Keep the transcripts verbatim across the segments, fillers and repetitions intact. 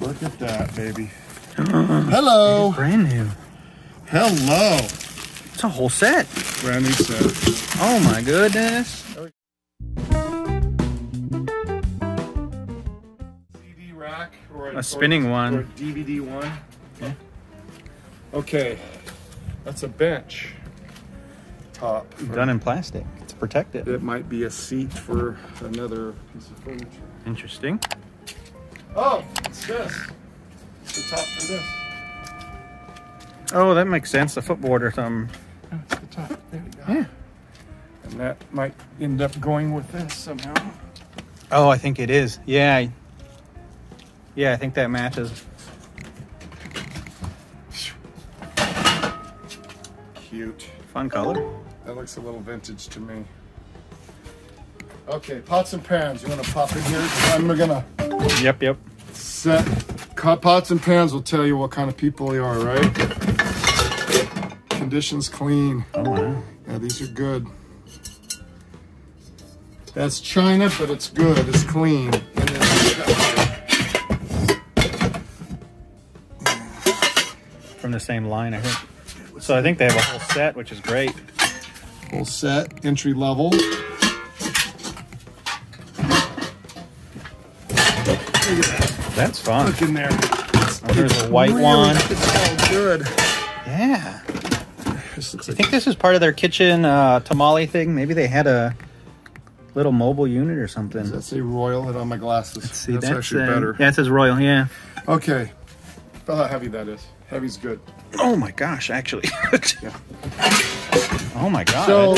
Look at that, baby. Hello. It's brand new. Hello. It's a whole set. Brand new set. Oh my goodness. C D rack or a, a spinning or, one. Or a D V D one. Yeah. Okay. That's a bench top. Done in plastic. It's protective. It might be a seat for another piece of furniture. Interesting. Oh, it's this. It's the top for this. Oh, that makes sense. A footboard or something. That's the top. There we go. Yeah. And that might end up going with this somehow. Oh, I think it is. Yeah. Yeah, I think that matches. Cute. Fun color. That looks a little vintage to me. Okay, pots and pans. You want to pop in here? I'm gonna. Yep, yep. Set. Pots and pans will tell you what kind of people they are, right? Conditions clean. Oh wow. Yeah, these are good. That's china, but it's good. It's clean. And then... From the same line, I heard. So I think they have a whole set, which is great. Whole set, entry level. That's fun. Look in there. Oh, there's a white really, one. It's all good. Yeah. This looks like I think this is part of their kitchen uh, tamale thing. Maybe they had a little mobile unit or something. Does that say Royal? It on my glasses. Let's see, that's, that's actually a, better. Yeah, it says Royal, yeah. Okay. Feel how heavy that is. Heavy's good. Oh my gosh, actually. Yeah. Oh my god. So,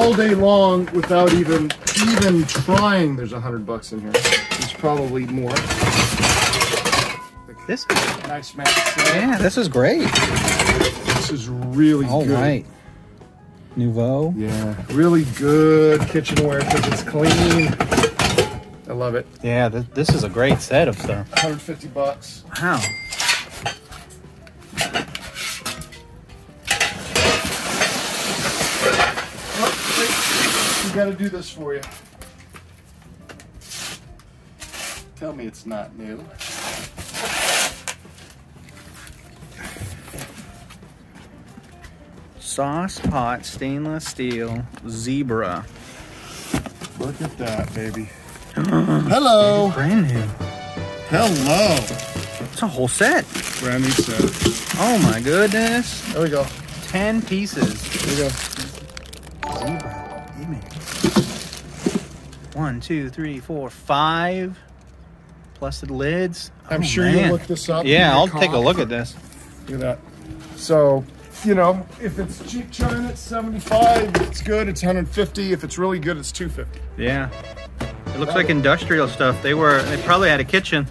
all day long without even even trying, there's a hundred bucks in here. There's probably more. This is a nice match set. Yeah, this is great. This is really all good. All right. Nouveau. Yeah, really good kitchenware because it's clean. I love it. Yeah, th this is a great set of stuff. one hundred fifty bucks. Wow. We gotta do this for you. Tell me it's not new. Sauce pot, stainless steel, zebra. Look at that, baby. Hello. It's brand new. Hello. It's a whole set. Brand new set. Oh my goodness. There we go. Ten pieces. There we go. Zebra. One, two, three, four, five, plus the lids. Oh, I'm sure you look this up. Yeah, I'll take a look at this. Look at that. So, you know, if it's cheap china, it's seventy-five. If it's good, it's one hundred fifty. If it's really good, it's two hundred fifty. Yeah. It looks like industrial stuff. They were, they probably had a kitchen.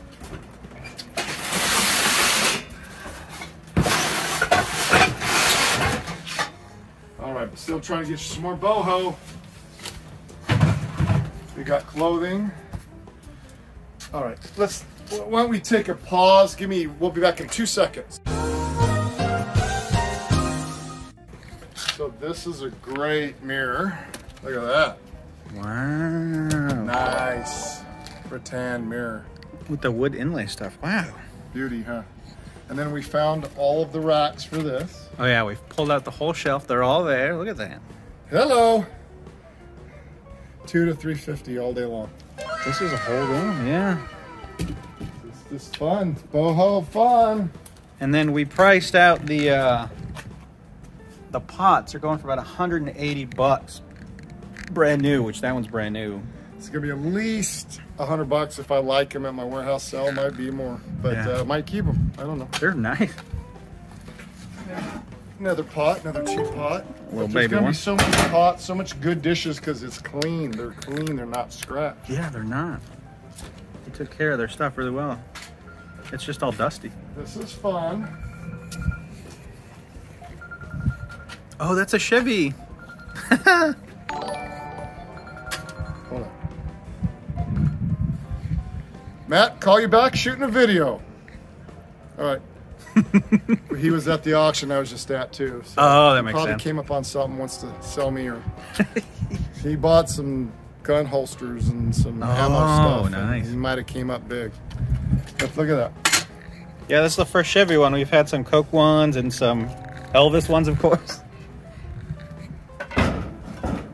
All right, but still trying to get you some more boho. We got clothing. All right, let's, why don't we take a pause? Give me, we'll be back in two seconds. So this is a great mirror. Look at that. Wow. Nice rattan mirror. With the wood inlay stuff, wow. Beauty, huh? And then we found all of the racks for this. Oh yeah, we've pulled out the whole shelf. They're all there, look at that. Hello. two to three fifty all day long. This is a whole room, yeah. It's just fun, boho fun. And then we priced out the uh, the pots. They're going for about one hundred eighty bucks, brand new. Which that one's brand new. It's gonna be at least one hundred bucks if I like them at my warehouse sale. Might be more, but yeah. uh, might keep them. I don't know. They're nice. Yeah. Another pot, another cheap pot. Well, there's baby gonna one. Be so much pot, so much good dishes because it's clean. They're clean. They're not scratched. Yeah, they're not. They took care of their stuff really well. It's just all dusty. This is fun. Oh, that's a Chevy. Hold on. Matt, call you back. Shooting a video. All right. He was at the auction I was just at too. So oh, that makes probably sense. Probably came up on something, wants to sell me, or he bought some gun holsters and some oh, ammo stuff. Oh, nice. He might have came up big. Let's look at that. Yeah, this is the first Chevy one. We've had some Coke ones and some Elvis ones, of course.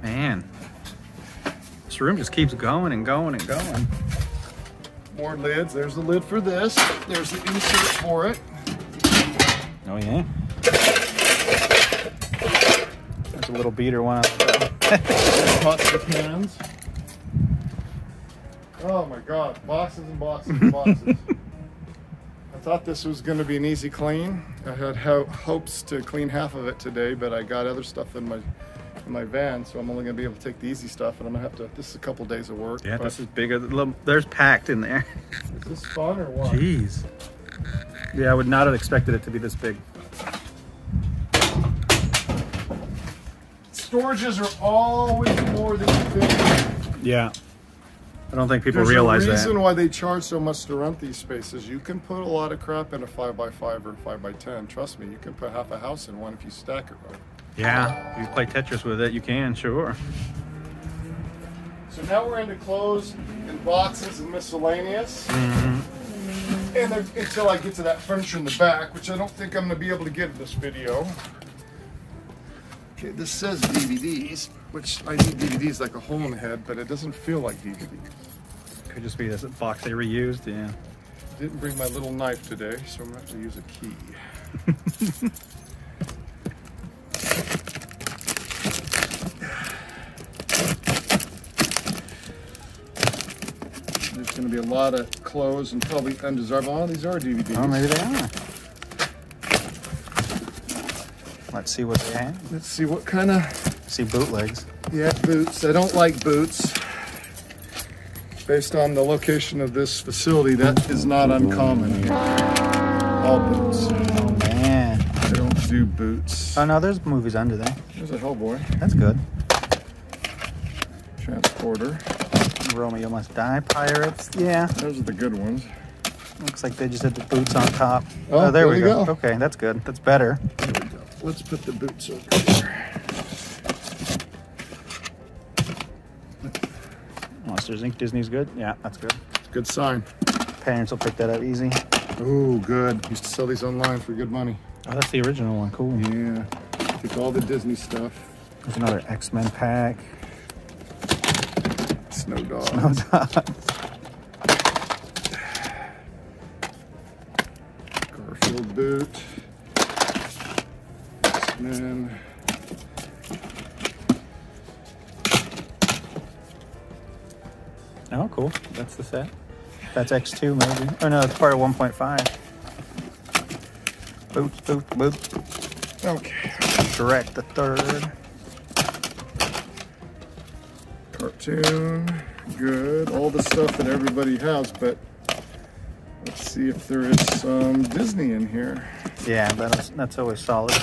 Man. This room just keeps going and going and going. More lids. There's the lid for this. There's the insert for it. Oh, yeah. There's a little beater one out there. Pots and pans. Oh, my God. Boxes and boxes and boxes. I thought this was going to be an easy clean. I had ho hopes to clean half of it today, but I got other stuff in my... in my van, so I'm only gonna be able to take the easy stuff, and I'm gonna have to. This is a couple days of work. Yeah, this is bigger. There's packed in there. Is this fun or what? Jeez. Yeah, I would not have expected it to be this big. Storages are always more than you think. Yeah. I don't think people There's realize that. There's a reason that. why they charge so much to rent these spaces. You can put a lot of crap in a five by five or five by ten. Trust me, you can put half a house in one if you stack it right. Yeah, you play Tetris with it, you can, sure. So now we're into clothes and boxes and miscellaneous. Mm-hmm. And there, until I get to that furniture in the back, which I don't think I'm gonna be able to get in this video. Okay, this says D V Ds, which I need D V Ds like a hole in the head, but it doesn't feel like D V Ds. Could just be this box they reused, yeah. Didn't bring my little knife today, so I'm gonna have to use a key. Going to be a lot of clothes and probably undesirable. Oh, these are D V Ds. Oh, maybe they are. Let's see what they have. Let's see what kind of... See bootlegs. Yeah, boots. I don't like boots. Based on the location of this facility, that is not uncommon here. All boots. Oh, man. I don't do boots. Oh, no, there's movies under there. There's a Hellboy. That's good. Transporter. Romeo Must Die Pirates. Yeah. Those are the good ones. Looks like they just had the boots on top. Oh, oh there, there we go. go. Okay, that's good. That's better. There we go. Let's put the boots over here. Monsters Incorporated. Disney's good. Yeah, that's good. It's a good sign. Parents will pick that up easy. Oh, good. Used to sell these online for good money. Oh, that's the original one. Cool. Yeah. Take all the Disney stuff. There's another X-Men pack. Snow dogs. Snow dogs. Garfield boot. X-Men. Oh, cool. That's the set. That's X two maybe. Oh no, it's part of one point five. Boot, boot, boot. Okay. Shrek the third. Cartoon, good, all the stuff that everybody has, but let's see if there is some Disney in here. Yeah, that's, that's always solid.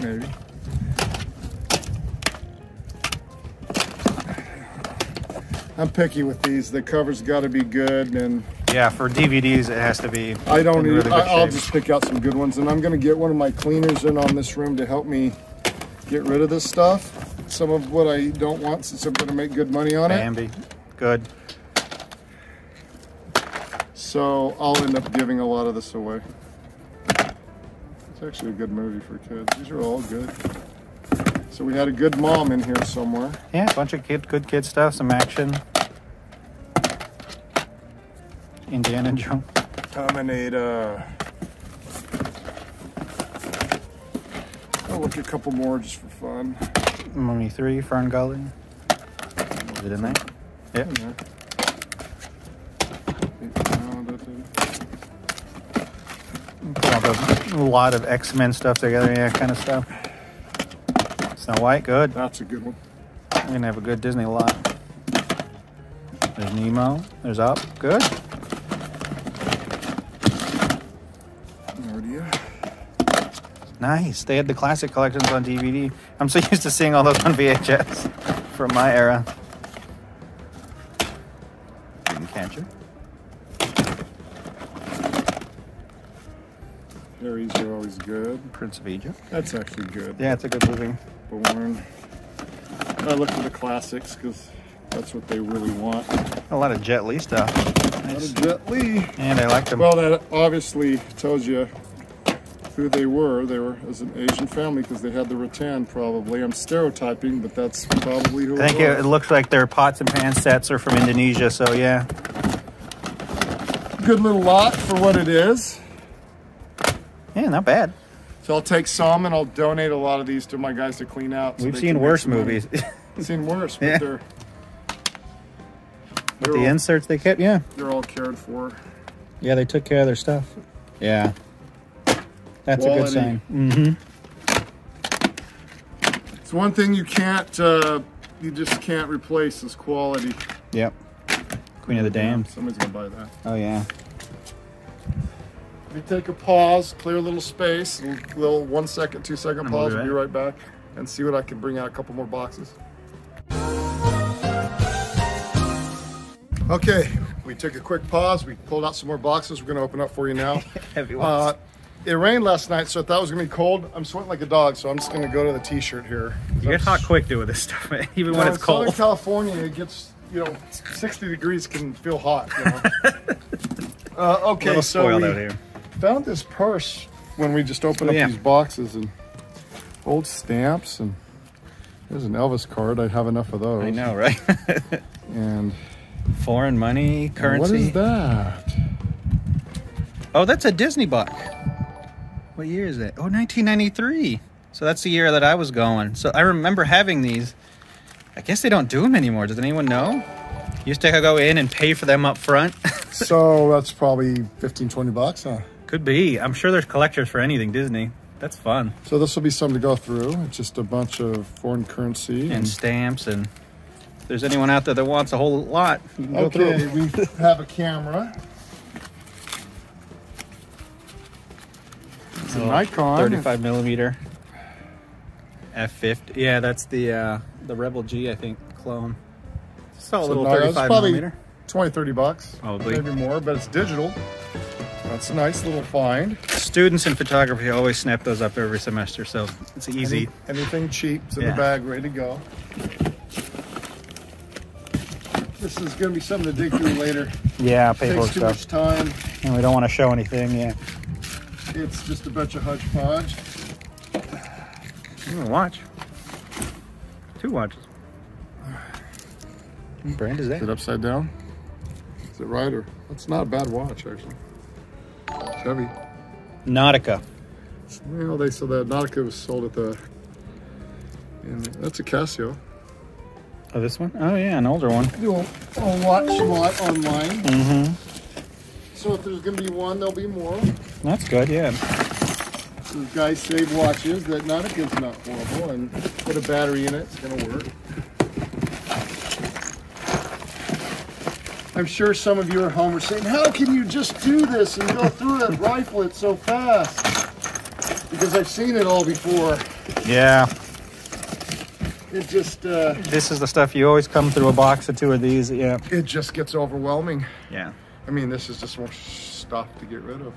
Maybe. I'm picky with these. The cover's got to be good, and yeah, for D V Ds it has to be. I don't need. Really I, I'll just pick out some good ones, and I'm going to get one of my cleaners in on this room to help me get rid of this stuff. Some of what I don't want, since I'm going to make good money on Bambi. it. Bambi, good. So I'll end up giving a lot of this away. It's actually a good movie for kids. These are all good. So we had a good mom in here somewhere. Yeah, a bunch of kid, good kid stuff, some action. Indiana Jones. Terminator. I'll look at a couple more just for fun. Mummy three, Fern Gully. Is it in there? Yeah. In there. A lot of X-Men stuff together, yeah, kind of stuff. Snow White, good. That's a good one. We're going to have a good Disney lot. There's Nemo. There's Up. Good. Narnia. Nice. They had the classic collections on D V D. I'm so used to seeing all those on V H S from my era. Didn't catch her. Harry's are always good. Prince of Egypt. That's actually good. Yeah, it's a good movie. Born. I look for the classics because That's what they really want. A lot of Jet Li stuff. Nice. A lot of Jet Li. And I like them. Well, that obviously tells you who they were. They were as an Asian family because they had the rattan probably. I'm stereotyping, but that's probably who I think it was. It looks like their pots and pan sets are from Indonesia, so yeah. Good little lot for what it is. Yeah, not bad. So I'll take some and I'll donate a lot of these to my guys to clean out. So We've seen worse movies. seen worse, but yeah. they're... But the all, inserts they kept, yeah. They're all cared for. Yeah, they took care of their stuff. Yeah. That's Quality. a good sign. Mm-hmm. It's one thing you can't, uh, you just can't replace is quality. Yep. Queen of the Dam. Somebody's gonna buy that. Oh yeah. We take a pause, clear a little space, a little one second, two second pause, we'll be right back and see what I can bring out a couple more boxes. Okay, we took a quick pause, we pulled out some more boxes we're gonna open up for you now. Heavy ones. Uh, it rained last night, so I thought it was gonna be cold. I'm sweating like a dog, so I'm just gonna go to the t-shirt here. You get hot quick doing this stuff, man, even no, when it's in cold. Southern California, it gets, you know, sixty degrees can feel hot, you know? Uh, okay, so we out here. found this purse when we just opened oh, up yeah. these boxes and old stamps, and there's an Elvis card. I have enough of those. I know, right? And foreign money, currency. What is that? Oh, that's a Disney buck. What year is that? Oh, nineteen ninety-three. So that's the year that I was going. So I remember having these. I guess they don't do them anymore. Does anyone know? You used to go in and pay for them up front. So that's probably fifteen, twenty bucks, huh? Could be. I'm sure there's collectors for anything Disney. That's fun. So this will be something to go through. It's just a bunch of foreign currency. And, and stamps. And if there's anyone out there that wants a whole lot, you can okay, go through. We have a camera. It's a, a Nikon. thirty-five millimeter. F fifty. Yeah, that's the, uh, the Rebel G, I think, clone. It's a so little no, thirty-five millimeter. twenty, thirty bucks, probably. Maybe more, but it's digital. That's a nice little find. Students in photography always snap those up every semester, so it's easy. Any, anything cheap's in yeah. the bag, ready to go. This is going to be something to dig through later. Yeah, paperwork stuff. Takes too much time. And we don't want to show anything, yeah. It's just a bunch of hodgepodge. Ooh, watch. Two watches. What brand is that? Is it upside down? Is it right or? That's not a bad watch, actually. It's heavy. Nautica. Well, they said that Nautica was sold at the. And that's a Casio. Oh, this one? Oh, yeah, an older one. You do a, a watch lot online. Mm-hmm. So if there's going to be one, there'll be more. That's good, yeah. These guys save watches that Nautica's not horrible, and put a battery in it, it's going to work. I'm sure some of you at home are saying, how can you just do this and go through it, rifle it so fast? Because I've seen it all before. Yeah. It just... Uh, this is the stuff you always come through a box or two of these, yeah. It just gets overwhelming. Yeah. I mean, this is just more stuff to get rid of.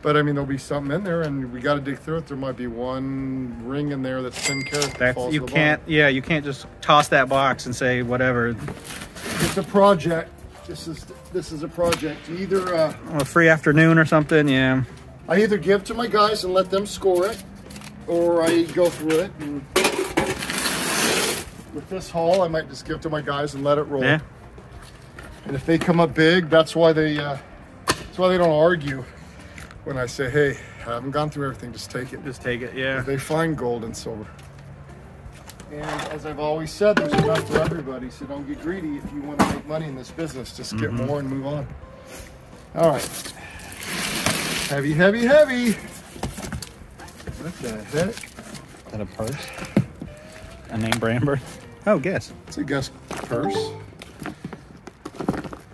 But I mean, there'll be something in there and we got to dig through it. There might be one ring in there that's ten karat that falls you can't, bottom. Yeah, you can't just toss that box and say whatever. It's a project. This is this is a project. Either uh, a free afternoon or something. Yeah. I either give to my guys and let them score it, or I go through it. And with this haul, I might just give to my guys and let it roll. Yeah. And if they come up big, that's why they uh, that's why they don't argue. When I say, hey, I haven't gone through everything, just take it. Just take it. Yeah. They find gold and silver. And as I've always said, there's enough for everybody, so don't get greedy if you want to make money in this business. Just get mm-hmm. more and move on. All right. Heavy, heavy, heavy. What the heck? Is that a purse? A name brand? Oh, Guess. It's a Guess purse.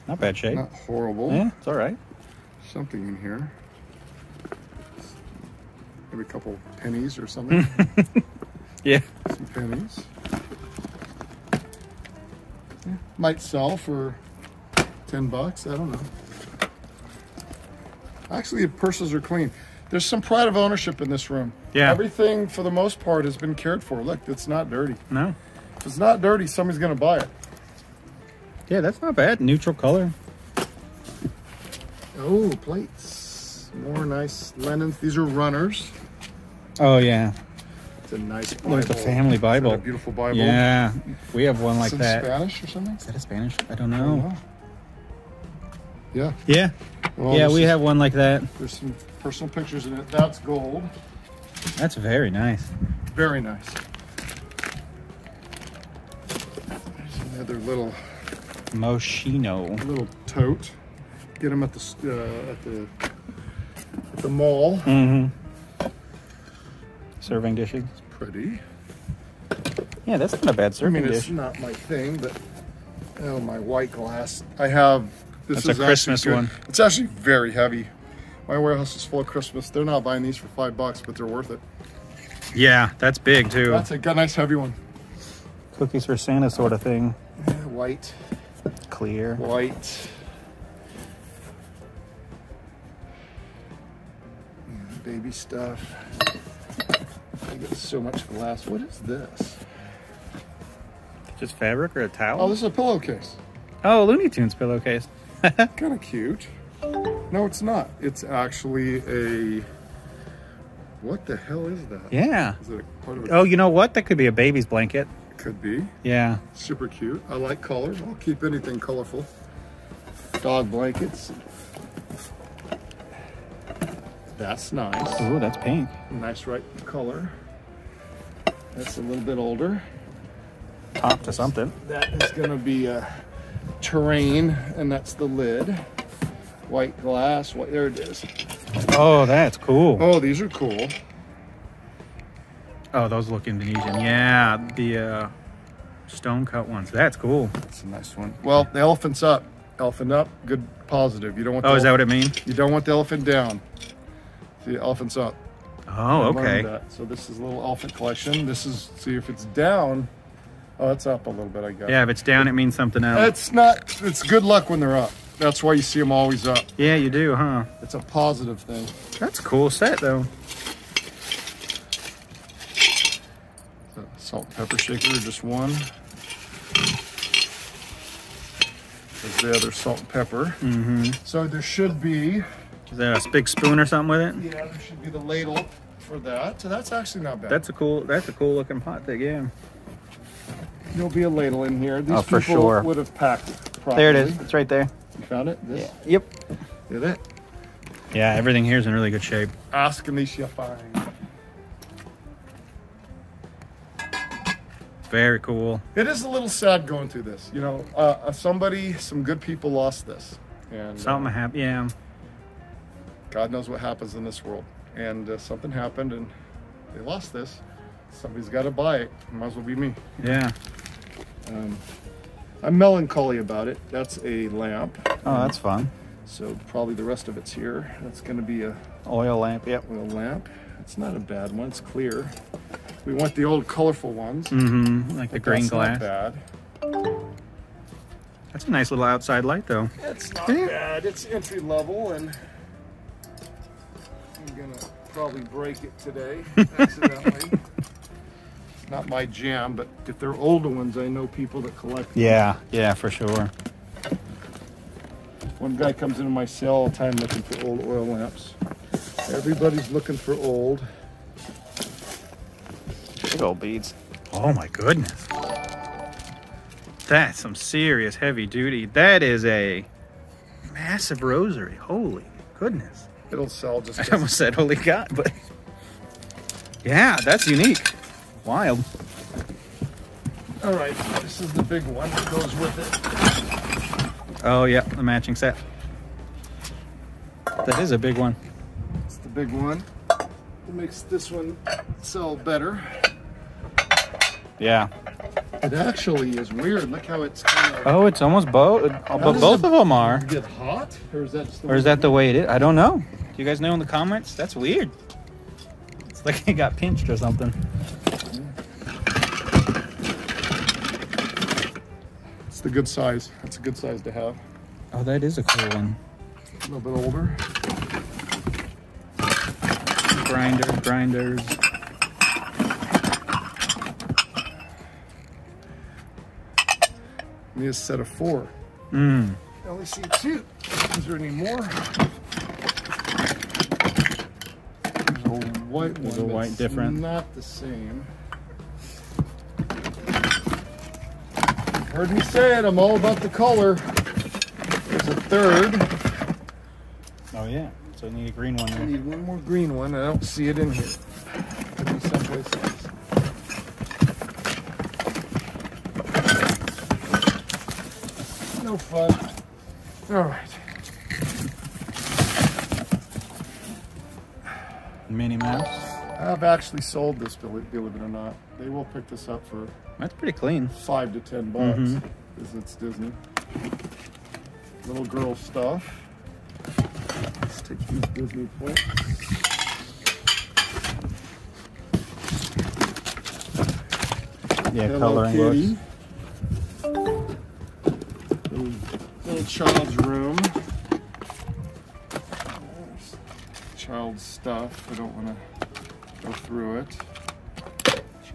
Not bad shape. Not horrible. Yeah, it's all right. Something in here. Maybe a couple pennies or something. Yeah. Some pennies. Yeah. Might sell for ten bucks. I don't know. Actually, the purses are clean. There's some pride of ownership in this room. Yeah. Everything, for the most part, has been cared for. Look, it's not dirty. No. If it's not dirty, somebody's going to buy it. Yeah, that's not bad. Neutral color. Oh, plates. More nice linens. These are runners. Oh, yeah. It's a nice Bible. Look, it's a family Bible. A beautiful Bible. Yeah. We have one like that. Spanish or something? Is that a Spanish? I don't know. I don't know. Yeah. Yeah. Well, yeah, we is, have one like that. There's some personal pictures in it. That's gold. That's very nice. Very nice. There's another little Moschino. Little tote. Get them at the uh, at the at the mall. Mm-hmm. Serving dishes. It's pretty. Yeah, that's not a bad serving dish. I mean, it's dish. not my thing, but oh, my white glass. I have. This That's is a Christmas one. It's actually very heavy. My warehouse is full of Christmas. They're not buying these for five bucks, but they're worth it. Yeah, that's big too. That's a good, nice heavy one. Cookies for Santa sort of thing. Yeah, white. Clear. White. Yeah, baby stuff. I get so much glass. What is this? Just fabric or a towel? Oh, this is a pillowcase. Oh, Looney Tunes pillowcase. Kind of cute. No, it's not. It's actually a... What the hell is that? Yeah. Is it a part of a... Oh, you know what? That could be a baby's blanket. It could be. Yeah. Super cute. I like colors. I'll keep anything colorful. Dog blankets. That's nice. Ooh, that's pink. Nice right color. That's a little bit older. Top to something. That is going to be a... terrain, and that's the lid. White glass. What? There it is. Oh, that's cool. Oh, these are cool. Oh, those look Indonesian. Yeah, the uh, stone cut ones. That's cool. That's a nice one. Well, the elephant's up. Elephant up. Good positive. You don't want. The oh, is that what it means? You don't want the elephant down. See, elephant's up. Oh, I okay. That. So this is a little elephant collection. This is. See if it's down. Oh, it's up a little bit, I guess. Yeah, if it's down, it means something else. It's not, it's good luck when they're up. That's why you see them always up. Yeah, you do, huh? It's a positive thing. That's a cool set, though. Salt and pepper shaker, just one. There's the other salt and pepper. Mm-hmm. So there should be... Is that a big spoon or something with it? Yeah, there should be the ladle for that. So that's actually not bad. That's a cool, that's a cool looking pot thing, yeah. There'll be a ladle in here. These oh, for people sure. would have packed it properly. There it is. It's right there. You found it? This? Yeah. Yep. Did it? Yeah, everything here is in really good shape. Ask Alicia Fine. Very cool. It is a little sad going through this. You know, uh, somebody, some good people lost this. And, something uh, happened, yeah. God knows what happens in this world. And uh, something happened and they lost this. Somebody's got to buy it. It might as well be me. Yeah. Um, I'm melancholy about it. That's a lamp. Oh, um, that's fun. So probably the rest of it's here. That's going to be a... Oil lamp, yep. Oil lamp. It's not a bad one. It's clear. We want the old colorful ones. Mm-hmm. Like the green glass. That's not bad. That's a nice little outside light, though. It's not yeah. bad. It's entry level, and I'm going to probably break it today, accidentally. Not my jam, but if they're older ones, I know people that collect them. Yeah, yeah, for sure. One guy comes into my sale all the time looking for old oil lamps. Everybody's looking for old. Big old beads. Oh my goodness. That's some serious heavy duty. That is a massive rosary. Holy goodness. It'll sell just... I almost said holy God, but... Yeah, that's unique. Wild. All right, this is the big one that goes with it. Oh, yeah, the matching set. That is a big one. It's the big one. It makes this one sell better. Yeah. It actually is weird. Look how it's kind of... Oh, it's almost both. But both of them are. Get hot? Or is that just the, or is that the way it is? I don't know. Do you guys know in the comments? That's weird. It's like it got pinched or something. It's the good size. That's a good size to have. Oh, that is a cool one. A little bit older. Grinder, grinders. Need a set of four. Mm. I only see two. Is there any more? There's a white one. There's a white different. Not the same. Heard me say it, I'm all about the color. There's a third. Oh yeah, so I need a green one. I need one more green one. I don't see it in here. Could be someplace else. No fun. All right. Minnie Mouse. I've actually sold this, believe it or not. They will pick this up for. That's pretty clean. Five to ten bucks, because mm-hmm. it's Disney. Little girl stuff. Let's take these Disney points. Yeah, Hello coloring Kitty. Looks. Child's room. There's child's stuff. I don't want to go through it.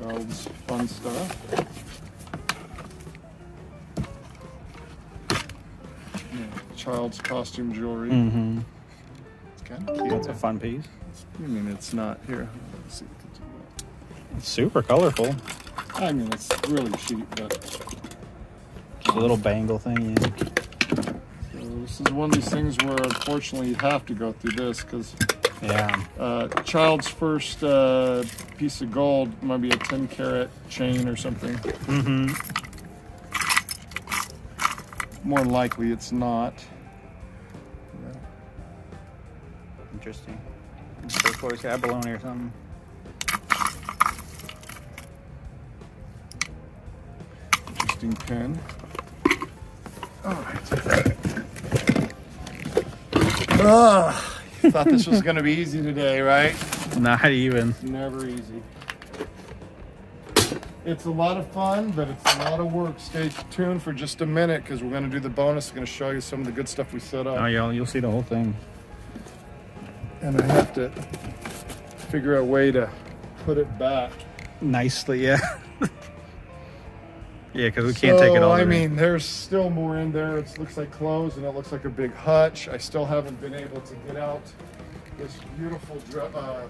Child's fun stuff. Yeah, child's costume jewelry. Mm-hmm. It's kind of cute. That's a fun piece. I mean, it's not here. Let's see. It's super colorful. I mean, it's really cheap, but a little bangle thing. Yeah. This is one of these things where, unfortunately, you have to go through this because yeah. uh, child's first uh, piece of gold might be a ten carat chain or something. Mm-hmm. More likely, it's not. Yeah. Interesting. Turquoise abalone or something. Interesting pin. All right. Ugh. You thought this was going to be easy today, right? Not even. It's never easy. It's a lot of fun, but it's a lot of work. Stay tuned for just a minute because we're going to do the bonus. We're going to show you some of the good stuff we set up. Oh, yeah, you'll see the whole thing. And I have to figure out a way to put it back. Nicely, yeah. Yeah, because we can't so, take it all. I mean, there's still more in there. It looks like clothes, and it looks like a big hutch. I still haven't been able to get out this beautiful, uh,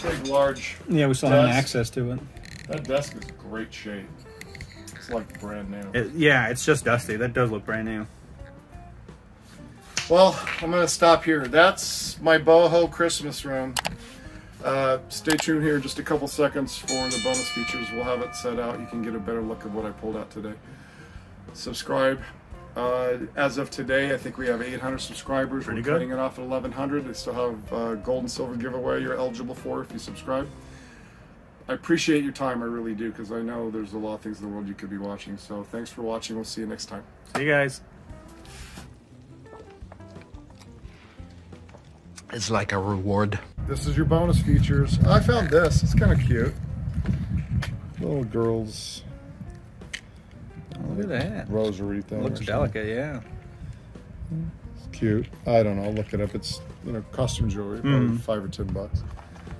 big, large. Yeah, we still haven't access to it. That desk is great shape. It's like brand new. It, yeah, it's just dusty. That does look brand new. Well, I'm gonna stop here. That's my boho Christmas room. Uh, stay tuned here just a couple seconds for the bonus features. We'll have it set out. You can get a better look at what I pulled out today. Subscribe. Uh, as of today, I think we have eight hundred subscribers. Pretty We're cutting it off at eleven hundred. I still have uh, gold and silver giveaway you're eligible for if you subscribe. I appreciate your time. I really do, because I know there's a lot of things in the world you could be watching. So thanks for watching. We'll see you next time. See you guys. It's like a reward. This is your bonus features. I found this. It's kind of cute. Little girl's. Look at that rosary thing. Looks delicate, yeah. It's cute. I don't know. I'll look it up. It's you know costume jewelry, mm. five or ten bucks.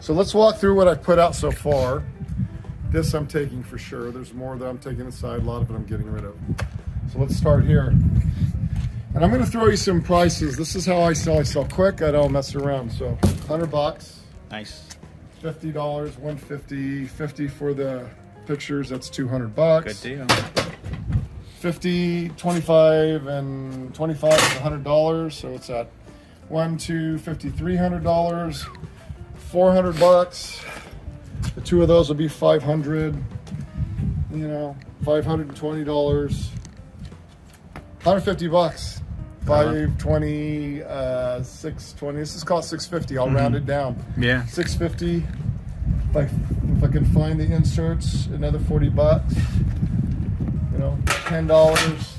So let's walk through what I've put out so far. This I'm taking for sure. There's more that I'm taking aside. A lot of it I'm getting rid of. So let's start here. And I'm gonna throw you some prices. This is how I sell. I sell quick, I don't mess around. So one hundred bucks. Nice. fifty dollars, one fifty, fifty for the pictures, that's two hundred bucks. Good deal. fifty, twenty-five, and twenty-five is one hundred dollars. So it's at one, two, fifty, three hundred dollars, four hundred bucks. The two of those will be five hundred, you know, five hundred twenty dollars. one hundred fifty bucks. five twenty, uh, six twenty. This is called six fifty. I'll mm-hmm. round it down. Yeah. six fifty. If I, if I can find the inserts, another forty bucks. You know, ten dollars.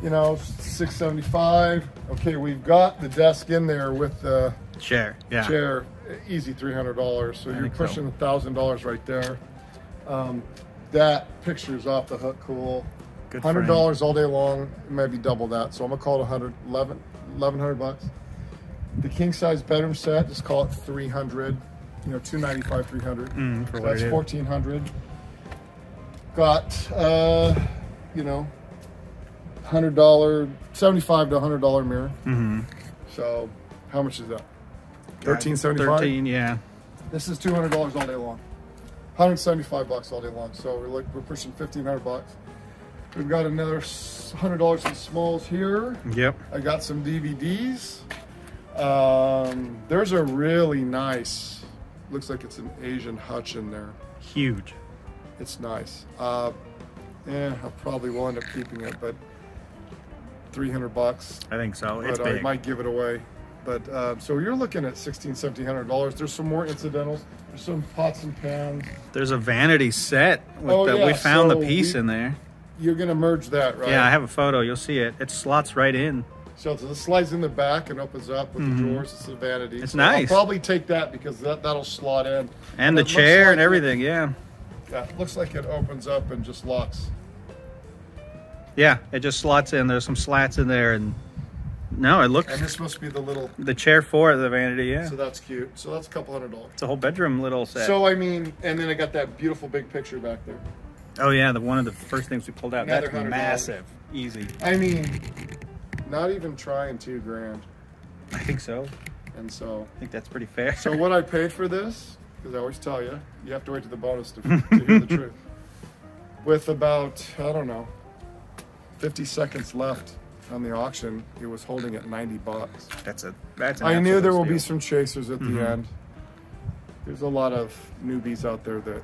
You know, six seventy-five. Okay, we've got the desk in there with the chair. Yeah. Chair, easy three hundred dollars. So I you're pushing a thousand dollars right there. Um, that picture's off the hook. Cool. Hundred dollars all day long, maybe double that. So I'm gonna call it one hundred, eleven, eleven hundred bucks. The king size bedroom set, just call it three hundred. You know, two ninety five, three hundred. Mm, so that's fourteen hundred. Got, uh, you know, one hundred dollar, seventy-five to one hundred dollar mirror. Mm-hmm. So how much is that? thirteen seventy-five? thirteen, yeah. This is two hundred dollars all day long. one hundred seventy-five bucks all day long. So we're like, we're pushing fifteen hundred bucks. We've got another one hundred dollars in smalls here. Yep. I got some D V Ds. Um, there's a really nice, looks like it's an Asian hutch in there. Huge. It's nice. Uh, yeah, I probably will end up keeping it, but three hundred bucks. I think so. It's big. I might give it away. But uh, so you're looking at sixteen, seventeen hundred dollars. There's some more incidentals. There's some pots and pans. There's a vanity set. With oh, the, yeah. We found so the piece we, in there. You're going to merge that, right? Yeah, I have a photo. You'll see it. It slots right in. So it slides in the back and opens up with mm-hmm. the drawers. It's a vanity. It's so nice. I'll probably take that because that, that'll slot in. And the chair like and everything, it, yeah. Yeah, it looks like it opens up and just locks. Yeah, it just slots in. There's some slats in there, and no, it looks. And this must be the little the chair for the vanity, yeah. So that's cute. So that's a couple hundred dollars. It's a whole bedroom little set. So I mean, and then I got that beautiful big picture back there. Oh yeah, the one of the first things we pulled out. Another that's massive, easy. I mean, not even trying two grand. I think so. And so I think that's pretty fair. So what I paid for this, because I always tell you, you have to wait to the bonus to, to hear the truth. With about I don't know. fifty seconds left on the auction, it was holding at ninety bucks. That's a that's. I knew there will be some chasers at the end. There's a lot of newbies out there that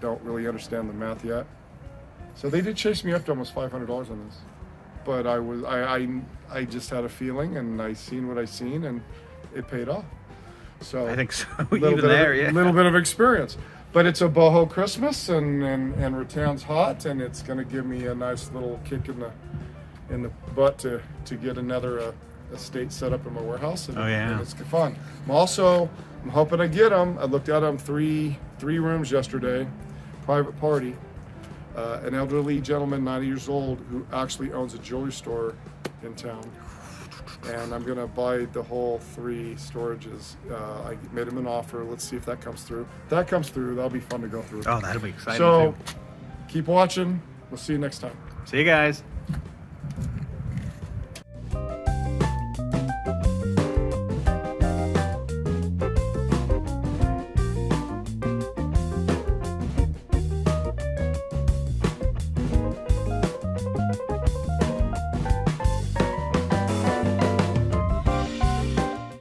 don't really understand the math yet. So they did chase me up to almost five hundred dollars on this, but I was I, I I just had a feeling and I seen what I seen and it paid off. So I think so. Even there, yeah. A little bit of experience. But it's a boho Christmas, and, and, and Rattan's hot, and it's going to give me a nice little kick in the in the butt to, to get another uh, estate set up in my warehouse, and, oh, yeah. and it's fun. I'm also, I'm hoping I get them. I looked at them three, three rooms yesterday, private party. Uh, an elderly gentleman, ninety years old, who actually owns a jewelry store in town. And I'm going to buy the whole three storages. Uh, I made him an offer. Let's see if that comes through. If that comes through, that'll be fun to go through. Oh, that'll be exciting. So, too. Keep watching. We'll see you next time. See you guys.